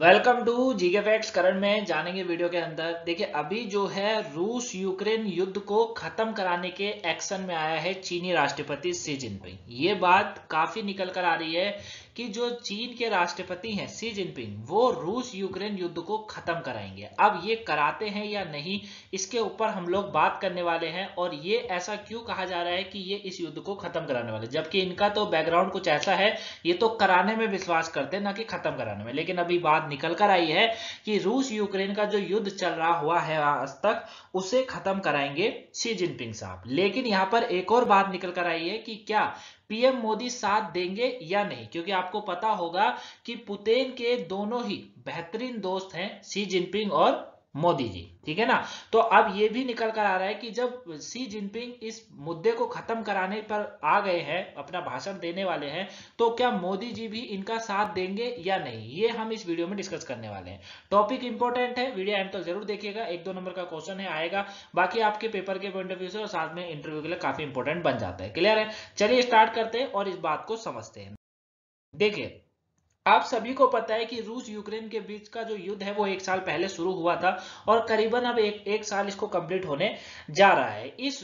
Welcome to GK facts. Current में जानेंगे video के अंदर। देखिए अभी जो है रूस यूक्रेन युद्ध को खत्म कराने के एक्शन में आया है चीनी राष्ट्रपति शी जिनपिंग। ये बात काफी निकल कर आ रही है कि जो चीन के राष्ट्रपति हैं शी जिनपिंग वो रूस यूक्रेन युद्ध को खत्म कराएंगे। अब ये कराते हैं या नहीं इसके ऊपर हम लोग बात करने वाले हैं। और ये ऐसा क्यों कहा जा रहा है कि ये इस युद्ध को खत्म कराने वाले, जबकि इनका तो बैकग्राउंड कुछ ऐसा है, ये तो कराने में विश्वास करते हैं ना कि खत्म कराने में। लेकिन अभी बात निकल कर आई है कि रूस यूक्रेन का जो युद्ध चल रहा हुआ है आज तक उसे खत्म कराएंगे शी जिनपिंग साहब। लेकिन यहां पर एक और बात निकल कर आई है कि क्या पीएम मोदी साथ देंगे या नहीं, क्योंकि आपको पता होगा कि पुतिन के दोनों ही बेहतरीन दोस्त हैं शी जिनपिंग और मोदी जी, ठीक है ना। तो अब ये भी निकल कर आ रहा है कि जब शी जिनपिंग इस मुद्दे को खत्म कराने पर आ गए हैं, अपना भाषण देने वाले हैं, तो क्या मोदी जी भी इनका साथ देंगे या नहीं, ये हम इस वीडियो में डिस्कस करने वाले हैं। टॉपिक इंपॉर्टेंट है, वीडियो एंड तक जरूर देखिएगा। 1-2 नंबर का क्वेश्चन है, आएगा, बाकी आपके पेपर के पॉइंट ऑफ व्यू से और साथ में इंटरव्यू के लिए काफी इंपॉर्टेंट बन जाता है। क्लियर है, चलिए स्टार्ट करते हैं और इस बात को समझते हैं। देखिए आप सभी को पता है कि रूस यूक्रेन के बीच का जो युद्ध है वो 1 साल पहले शुरू हुआ था और करीबन अब एक साल इसको कंप्लीट होने जा रहा है। इस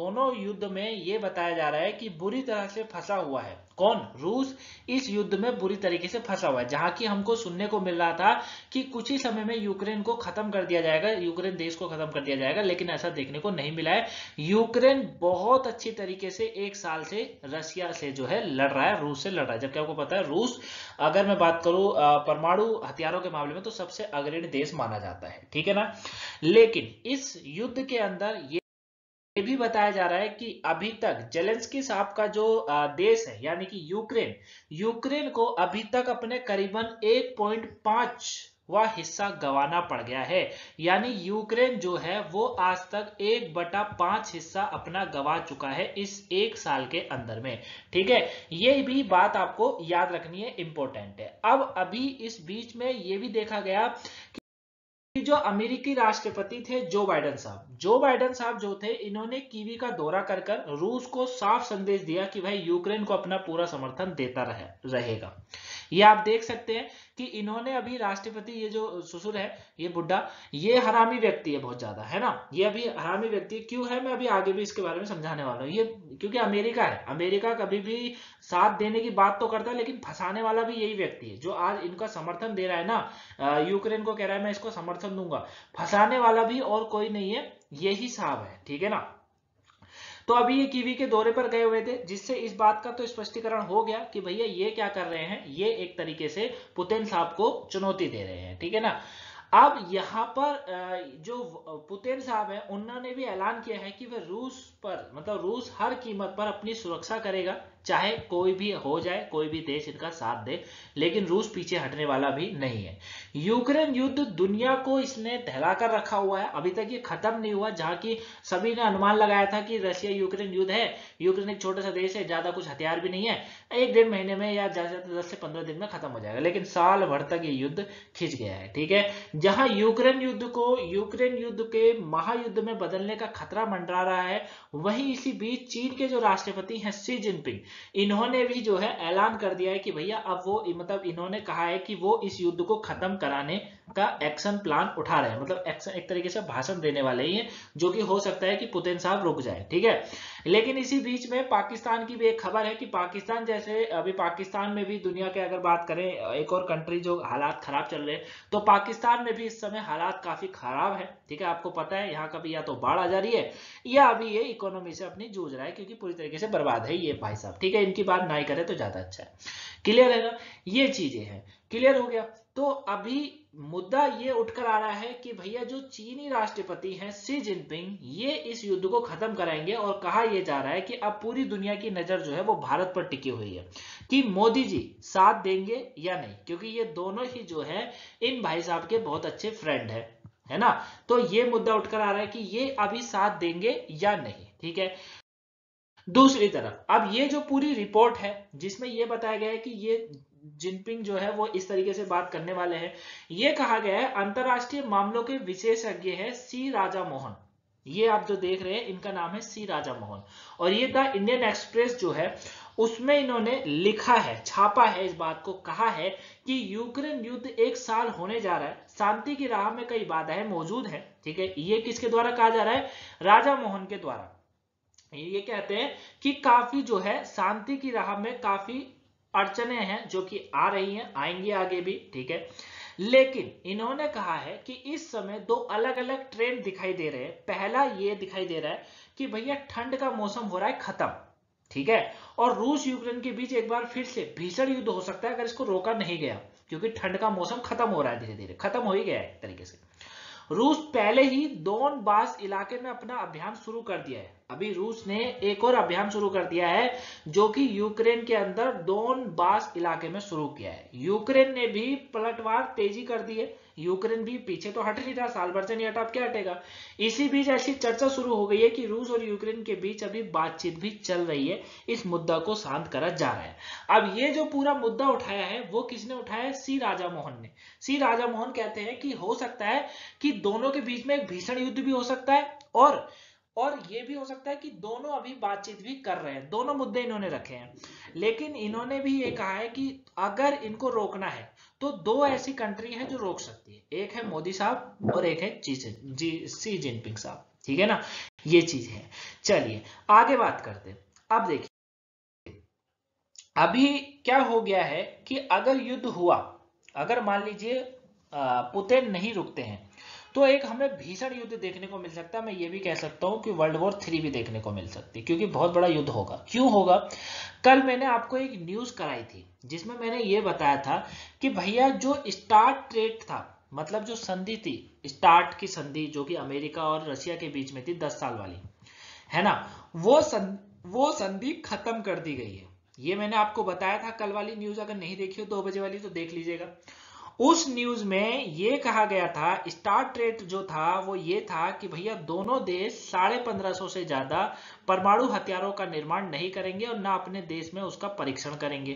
दोनों युद्ध में ये बताया जा रहा है कि बुरी तरह से फंसा हुआ है कौन, रूस इस युद्ध में बुरी तरीके से फंसा हुआ है। जहां की हमको सुनने को मिल रहा था कि कुछ ही समय में यूक्रेन को खत्म कर दिया जाएगा, यूक्रेन देश को खत्म कर दिया जाएगा, लेकिन ऐसा देखने को नहीं मिला है। यूक्रेन बहुत अच्छी तरीके से 1 साल से रशिया से जो है लड़ रहा है, रूस से लड़ रहा है। जबकि आपको पता है रूस, अगर मैं बात करूं परमाणु हथियारों के मामले में, तो सबसे अग्रणी देश माना जाता है, ठीक है ना। लेकिन इस युद्ध के अंदर ये भी बताया जा रहा है कि अभी तक जेलेंस्की साहब का जो देश है यानी कि यूक्रेन को अभी तक अपने करीबन 1.5 वह हिस्सा गंवाना पड़ गया है। यानी यूक्रेन जो है वो आज तक 1/5 हिस्सा अपना गंवा चुका है इस 1 साल के अंदर में, ठीक है। ये भी बात आपको याद रखनी है, इंपॉर्टेंट है। अब अभी इस बीच में ये भी देखा गया कि जो अमेरिकी राष्ट्रपति थे जो बाइडन साहब जो थे, इन्होंने कीवी का दौरा कर रूस को साफ संदेश दिया कि भाई यूक्रेन को अपना पूरा समर्थन देता रहेगा। ये आप देख सकते हैं कि इन्होंने अभी राष्ट्रपति, ये जो ससुर है, ये बुड्ढा, ये हरामी व्यक्ति है बहुत ज्यादा, है ना। ये अभी हरामी व्यक्ति क्यों है, मैं अभी आगे भी इसके बारे में समझाने वाला हूँ। ये क्योंकि अमेरिका है, अमेरिका कभी भी साथ देने की बात तो करता है लेकिन फंसाने वाला भी यही व्यक्ति है जो आज इनका समर्थन दे रहा है ना, यूक्रेन को कह रहा है मैं इसको समर्थन दूंगा। फंसाने वाला भी और कोई नहीं है, यही साहब है, ठीक है ना। तो अभी ये कीवी के दौरे पर गए हुए थे, जिससे इस बात का तो स्पष्टीकरण हो गया कि भैया ये क्या कर रहे हैं, ये एक तरीके से पुतिन साहब को चुनौती दे रहे हैं, ठीक है ना। अब यहाँ पर जो पुतिन साहब है उन्होंने भी ऐलान किया है कि वह रूस पर, मतलब रूस हर कीमत पर अपनी सुरक्षा करेगा, चाहे कोई भी हो जाए, कोई भी देश इनका साथ दे, लेकिन रूस पीछे हटने वाला भी नहीं है। यूक्रेन युद्ध दुनिया को इसने दहला कर रखा हुआ है, अभी तक ये खत्म नहीं हुआ। जहां की सभी ने अनुमान लगाया था कि रशिया यूक्रेन युद्ध है, यूक्रेन एक छोटा सा देश है, ज्यादा कुछ हथियार भी नहीं है, 1-1.5 महीने में या ज्यादा 10 से 15 दिन में खत्म हो जाएगा, लेकिन साल भर तक ये युद्ध खिंच गया है, ठीक है। जहां यूक्रेन युद्ध को यूक्रेन युद्ध के महायुद्ध में बदलने का खतरा मंडरा रहा है, वहीं इसी बीच चीन के जो राष्ट्रपति हैं शी जिनपिंग, इन्होंने भी जो है ऐलान कर दिया है कि भैया अब वो, मतलब इन्होंने कहा है कि वो इस युद्ध को खत्म कराने का एक्शन प्लान उठा रहे हैं, मतलब एक तरीके से भाषण देने वाले ही हैं, जो कि हो सकता है कि पुतिन साहब रुक जाए, ठीक है। लेकिन इसी बीच में पाकिस्तान की भी एक खबर है कि पाकिस्तान, जैसे अभी पाकिस्तान में भी दुनिया के अगर बात करें एक और कंट्री जो हालात खराब चल रहे हैं, तो पाकिस्तान में भी इस समय हालात काफी खराब है, ठीक है। आपको पता है यहाँ कभी या तो बाढ़ आ जा रही है या अभी ये इकोनॉमी से अपनी जूझ रहा है क्योंकि पूरी तरीके से बर्बाद है ये भाई साहब, ठीक है। इनकी बात ना ही करें तो ज्यादा अच्छा है, क्लियर है ना। ये चीजें हैं, क्लियर हो गया। तो अभी मुद्दा ये उठकर आ रहा है कि भैया जो चीनी राष्ट्रपति हैं शी जिनपिंग, ये इस युद्ध को खत्म कराएंगे और कहा यह जा रहा है कि अब पूरी दुनिया की नजर जो है वो भारत पर टिकी हुई है कि मोदी जी साथ देंगे या नहीं, क्योंकि ये दोनों ही जो है इन भाई साहब के बहुत अच्छे फ्रेंड है, है ना। तो ये मुद्दा उठकर आ रहा है कि ये अभी साथ देंगे या नहीं, ठीक है। दूसरी तरफ अब ये जो पूरी रिपोर्ट है जिसमें ये बताया गया है कि ये जिनपिंग जो है वो इस तरीके से बात करने वाले हैं, ये कहा गया है अंतरराष्ट्रीय मामलों के विशेषज्ञ है सी राजा मोहन, ये आप जो देख रहे हैं इनका नाम है सी राजा मोहन, और ये द इंडियन एक्सप्रेस जो है उसमें इन्होंने लिखा है, छापा है, इस बात को कहा है कि यूक्रेन युद्ध 1 साल होने जा रहा है, शांति की राह में कई बाधाएं मौजूद हैं। ठीक है, ये किसके द्वारा कहा जा रहा है? राजा मोहन के द्वारा। ये कहते हैं कि काफी जो है शांति की राह में काफी अड़चने हैं जो कि आ रही हैं, आएंगी आगे भी। ठीक है, लेकिन इन्होंने कहा है कि इस समय दो अलग अलग ट्रेंड दिखाई दे रहे हैं। पहला ये दिखाई दे रहा है कि भैया ठंड का मौसम हो रहा है खत्म, ठीक है, और रूस यूक्रेन के बीच एक बार फिर से भीषण युद्ध हो सकता है अगर इसको रोका नहीं गया, क्योंकि ठंड का मौसम खत्म हो रहा है, धीरे धीरे खत्म हो ही गया है एक तरीके से। रूस पहले ही डोनबास इलाके में अपना अभियान शुरू कर दिया है। अभी रूस ने एक और अभियान शुरू कर दिया है जो कि यूक्रेन के अंदर डोनबास इलाके में शुरू किया है। यूक्रेन ने भी पलटवार तेजी कर दी है, यूक्रेन भी पीछे तो हट नहीं रहा, साल भर से नहीं हटा, अब क्या हटेगा। इसी बीच ऐसी चर्चा शुरू हो गई है कि रूस और यूक्रेन के बीच अभी बातचीत भी चल रही है, इस मुद्दा को शांत करा जा रहा है। अब ये जो पूरा मुद्दा उठाया है वो किसने उठाया है? सी राजा मोहन ने। सी राजा मोहन कहते हैं कि हो सकता है कि दोनों के बीच में एक भीषण युद्ध भी हो सकता है और ये भी हो सकता है कि दोनों अभी बातचीत भी कर रहे हैं। दोनों मुद्दे इन्होंने रखे हैं, लेकिन इन्होंने भी ये कहा है कि अगर इनको रोकना है तो दो ऐसी कंट्री हैं जो रोक सकती है, एक है मोदी साहब और एक है सी जिनपिंग साहब। ठीक है ना, ये चीज है। चलिए आगे बात करते हैं। अब देखिए अभी क्या हो गया है कि अगर युद्ध हुआ, अगर मान लीजिए पुतिन नहीं रुकते हैं तो एक हमें भीषण युद्ध देखने को मिल सकता है। मैं ये भी कह सकता हूं कि वर्ल्ड वॉर 3 भी देखने को मिल सकती है, क्योंकि बहुत बड़ा युद्ध होगा। क्यों होगा? कल मैंने आपको एक न्यूज कराई थी जिसमें मैंने ये बताया था कि भैया जो स्टार्ट ट्रेड था, मतलब जो संधि थी, स्टार्ट की संधि जो कि अमेरिका और रशिया के बीच में थी 10 साल वाली, है ना, वो संधि खत्म कर दी गई है। ये मैंने आपको बताया था कल वाली न्यूज, अगर नहीं देखी हो 2 बजे वाली तो देख लीजिएगा। उस न्यूज में ये कहा गया था, स्टार्ट रेट जो था वो ये था कि भैया दोनों देश 1550 से ज्यादा परमाणु हथियारों का निर्माण नहीं करेंगे और ना अपने देश में उसका परीक्षण करेंगे,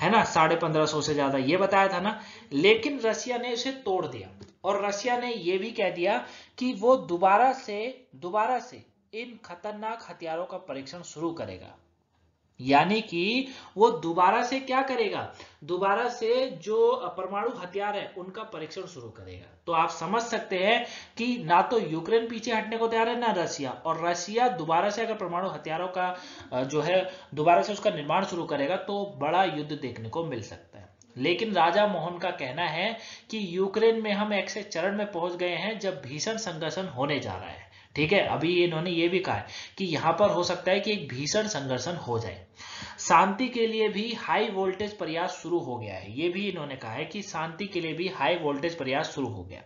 है ना, 1550 से ज्यादा ये बताया था ना। लेकिन रशिया ने इसे तोड़ दिया और रशिया ने ये भी कह दिया कि वो दोबारा से इन खतरनाक हथियारों का परीक्षण शुरू करेगा। यानी कि वो दोबारा से क्या करेगा? दोबारा से जो परमाणु हथियार है उनका परीक्षण शुरू करेगा। तो आप समझ सकते हैं कि ना तो यूक्रेन पीछे हटने को तैयार है ना रसिया, और रसिया दोबारा से अगर परमाणु हथियारों का जो है दोबारा से उसका निर्माण शुरू करेगा तो बड़ा युद्ध देखने को मिल सकता है। लेकिन राजा मोहन का कहना है कि यूक्रेन में हम ऐसे चरण में पहुंच गए हैं जब भीषण संघर्षण होने जा रहा है। ठीक है, अभी इन्होंने ये भी कहा है कि यहाँ पर हो सकता है कि एक भीषण संघर्षण हो जाए। शांति के लिए भी हाई वोल्टेज प्रयास शुरू हो गया है, ये भी इन्होंने कहा है कि शांति के लिए भी हाई वोल्टेज प्रयास शुरू हो गया।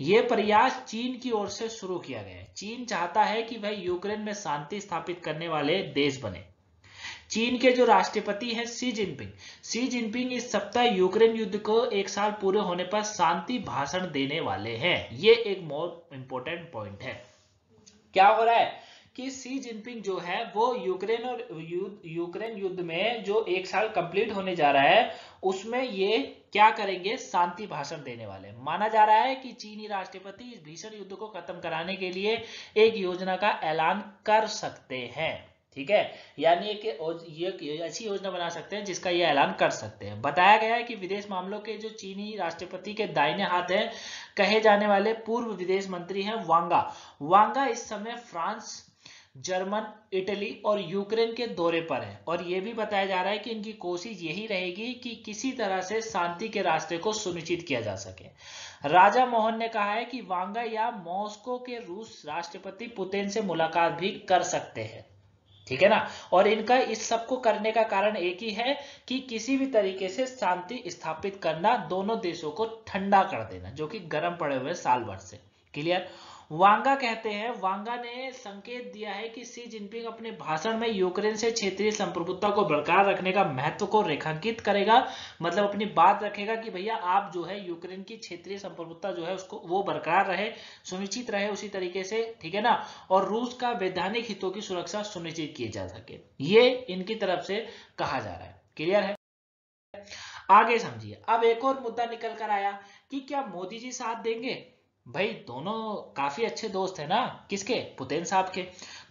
ये प्रयास चीन की ओर से शुरू किया गया है। चीन चाहता है कि वह यूक्रेन में शांति स्थापित करने वाले देश बने। चीन के जो राष्ट्रपति हैं सी जिनपिंग इस सप्ताह यूक्रेन युद्ध को 1 साल पूरे होने पर शांति भाषण देने वाले हैं। ये एक मोर इम्पोर्टेंट पॉइंट है। क्या हो रहा है कि सी जिनपिंग जो है वो यूक्रेन युद्ध में जो 1 साल कंप्लीट होने जा रहा है उसमें ये क्या करेंगे? शांति भाषण देने वाले। माना जा रहा है कि चीनी राष्ट्रपति इस भीषण युद्ध को खत्म कराने के लिए एक योजना का ऐलान कर सकते हैं। ठीक है, यानी ये ऐसी योजना बना सकते हैं जिसका ये ऐलान कर सकते हैं। बताया गया है कि विदेश मामलों के जो चीनी राष्ट्रपति के दाहिने हाथ हैं कहे जाने वाले पूर्व विदेश मंत्री हैं वांगा इस समय फ्रांस, जर्मन, इटली और यूक्रेन के दौरे पर हैं। और ये भी बताया जा रहा है कि इनकी कोशिश यही रहेगी कि किसी तरह से शांति के रास्ते को सुनिश्चित किया जा सके। राजा मोहन ने कहा है कि वांगा या मॉस्को के रूस राष्ट्रपति पुतिन से मुलाकात भी कर सकते हैं। ठीक है ना, और इनका इस सबको करने का कारण एक ही है कि किसी भी तरीके से शांति स्थापित करना, दोनों देशों को ठंडा कर देना जो कि गर्म पड़े हुए साल भर से। क्लियर? वांगा कहते हैं, वांगा ने संकेत दिया है कि सी जिनपिंग अपने भाषण में यूक्रेन से क्षेत्रीय संप्रभुता को बरकरार रखने का महत्व को रेखांकित करेगा। मतलब अपनी बात रखेगा कि भैया आप जो है यूक्रेन की क्षेत्रीय संप्रभुता जो है उसको वो बरकरार रहे, सुनिश्चित रहे उसी तरीके से। ठीक है ना, और रूस का वैधानिक हितों की सुरक्षा सुनिश्चित की जा सके, ये इनकी तरफ से कहा जा रहा है। क्लियर है? आगे समझिए। अब एक और मुद्दा निकल कर आया कि क्या मोदी जी साथ देंगे? भाई दोनों काफी अच्छे दोस्त है ना, किसके? पुतिन साहब के।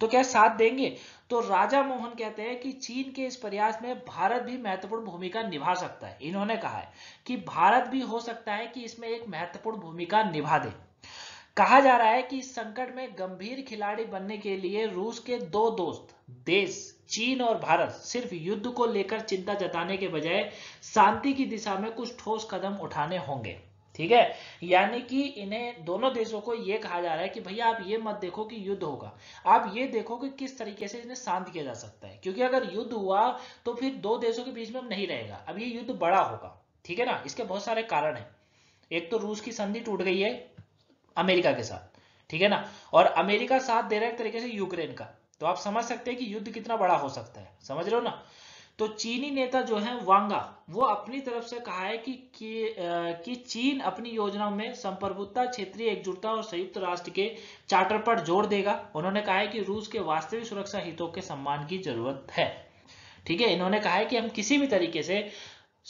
तो क्या साथ देंगे? तो राजा मोहन कहते हैं कि चीन के इस प्रयास में भारत भी महत्वपूर्ण भूमिका निभा सकता है। इन्होंने कहा है कि भारत भी हो सकता है कि इसमें एक महत्वपूर्ण भूमिका निभा दे। कहा जा रहा है कि इस संकट में गंभीर खिलाड़ी बनने के लिए रूस के दो दोस्त देश चीन और भारत सिर्फ युद्ध को लेकर चिंता जताने के बजाय शांति की दिशा में कुछ ठोस कदम उठाने होंगे। ठीक है, यानी कि इन्हें दोनों देशों को यह कहा जा रहा है कि भैया आप ये मत देखो कि युद्ध होगा, आप ये देखो कि किस तरीके से इन्हें शांत किया जा सकता है, क्योंकि अगर युद्ध हुआ तो फिर दो देशों के बीच में नहीं रहेगा। अब ये युद्ध बड़ा होगा, ठीक है ना, इसके बहुत सारे कारण हैं। एक तो रूस की संधि टूट गई है अमेरिका के साथ, ठीक है ना, और अमेरिका साथ दे रहा है एक तरीके से यूक्रेन का, तो आप समझ सकते हैं कि युद्ध कितना बड़ा हो सकता है, समझ रहे हो ना। तो चीनी नेता जो है वांगा, वो अपनी तरफ से कहा है कि चीन अपनी योजनाओं में संप्रभुता, क्षेत्रीय एकजुटता और संयुक्त राष्ट्र के चार्टर पर जोर देगा। उन्होंने कहा है कि रूस के वास्तविक सुरक्षा हितों के सम्मान की जरूरत है। ठीक है, इन्होंने कहा है कि हम किसी भी तरीके से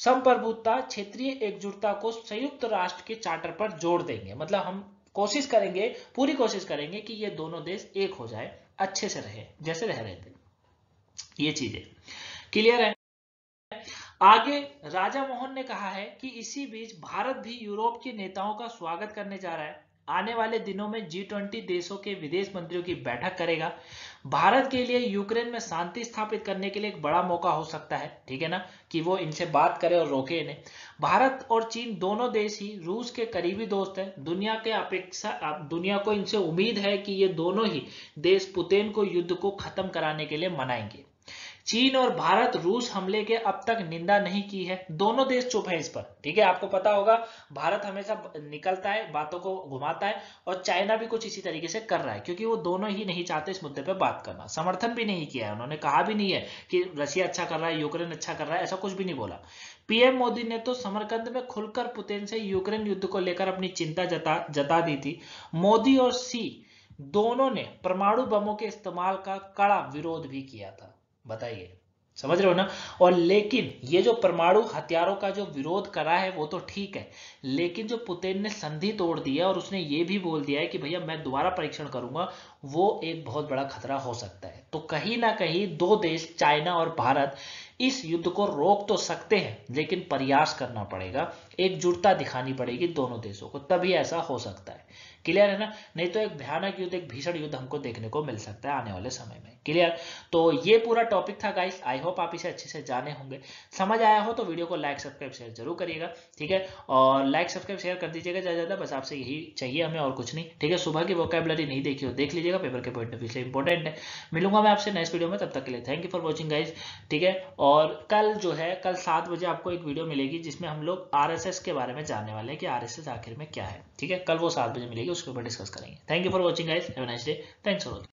संप्रभुता, क्षेत्रीय एकजुटता को संयुक्त राष्ट्र के चार्टर पर जोड़ देंगे, मतलब हम कोशिश करेंगे, पूरी कोशिश करेंगे कि ये दोनों देश एक हो जाए, अच्छे से रहे जैसे रह रहे थे। ये चीजें क्लियर है। आगे राजा मोहन ने कहा है कि इसी बीच भारत भी यूरोप के नेताओं का स्वागत करने जा रहा है। आने वाले दिनों में G20 देशों के विदेश मंत्रियों की बैठक करेगा। भारत के लिए यूक्रेन में शांति स्थापित करने के लिए एक बड़ा मौका हो सकता है, ठीक है ना, कि वो इनसे बात करे और रोके इन्हें। भारत और चीन दोनों देश ही रूस के करीबी दोस्त हैं। दुनिया के अपेक्षा दुनिया को इनसे उम्मीद है कि ये दोनों ही देश पुतिन को युद्ध को खत्म कराने के लिए मनाएंगे। चीन और भारत रूस हमले के अब तक निंदा नहीं की है, दोनों देश चुप हैं इस पर। ठीक है, आपको पता होगा भारत हमेशा निकलता है, बातों को घुमाता है, और चाइना भी कुछ इसी तरीके से कर रहा है, क्योंकि वो दोनों ही नहीं चाहते इस मुद्दे पे बात करना। समर्थन भी नहीं किया है उन्होंने, कहा भी नहीं है कि रशिया अच्छा कर रहा है, यूक्रेन अच्छा कर रहा है, ऐसा कुछ भी नहीं बोला। पीएम मोदी ने तो समरकंद में खुलकर पुतिन से यूक्रेन युद्ध को लेकर अपनी चिंता जता दी थी। मोदी और शी दोनों ने परमाणु बमों के इस्तेमाल का कड़ा विरोध भी किया था, बताइए, समझ रहे हो ना। और लेकिन ये जो परमाणु हथियारों का जो विरोध करा है वो तो ठीक है, लेकिन जो पुतिन ने संधि तोड़ दी है और उसने ये भी बोल दिया है कि भैया मैं दोबारा परीक्षण करूंगा, वो एक बहुत बड़ा खतरा हो सकता है। तो कहीं ना कहीं दो देश चाइना और भारत इस युद्ध को रोक तो सकते हैं, लेकिन प्रयास करना पड़ेगा, एकजुटता दिखानी पड़ेगी दोनों देशों को, तभी ऐसा हो सकता है। क्लियर है ना, नहीं तो एक भयानक युद्ध, एक भीषण युद्ध हमको देखने को मिल सकता है आने वाले समय में। क्लियर, तो ये पूरा टॉपिक था गाइस, आई होप आप इसे अच्छे से जाने होंगे। समझ आया हो तो वीडियो को लाइक सब्सक्राइब शेयर जरूर करिएगा, ठीक है, और लाइक सब्सक्राइब शेयर कर दीजिएगा ज्यादा ज्यादा, बस आपसे यही चाहिए हमें और कुछ नहीं। ठीक है, सुबह की वोकैबुलरी नहीं देखी हो देख लीजिएगा, पेपर के पॉइंट ऑफ व्यू से इंपॉर्टेंट है। मिलूंगा मैं आपसे नेक्स्ट वीडियो में, तब तक के लिए thank you for watching guys. ठीक है, और कल जो है कल 7 बजे आपको एक वीडियो मिलेगी जिसमें हम लोग RSS के बारे में जानने वाले हैं कि RSS आखिर में क्या है। ठीक है, कल वो 7 बजे मिलेगी, उसके ऊपर डिस्कस करेंगे। Thank you for watching guys, have a nice day, thanks for watching.